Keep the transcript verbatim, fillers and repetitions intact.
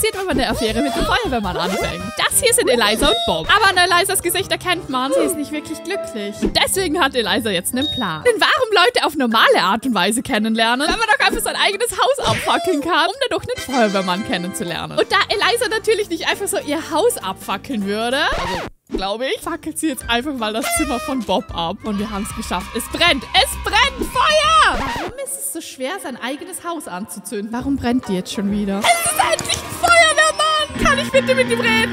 passiert, wenn man eine Affäre mit dem Feuerwehrmann anfängt. Das hier sind Eliza und Bob. Aber an Elizas Gesicht erkennt man, sie ist nicht wirklich glücklich. Und deswegen hat Eliza jetzt einen Plan. Denn warum Leute auf normale Art und Weise kennenlernen, wenn man doch einfach sein eigenes Haus abfackeln kann, um dadurch einen Feuerwehrmann kennenzulernen. Und da Eliza natürlich nicht einfach so ihr Haus abfackeln würde, also glaube ich, fackelt sie jetzt einfach mal das Zimmer von Bob ab. Und wir haben es geschafft. Es brennt. Es brennt. Feuer! Warum ist es so schwer, sein eigenes Haus anzuzünden? Warum brennt die jetzt schon wieder? Es ist endlich ein Feuerwehrmann! Kann ich bitte mit ihm reden?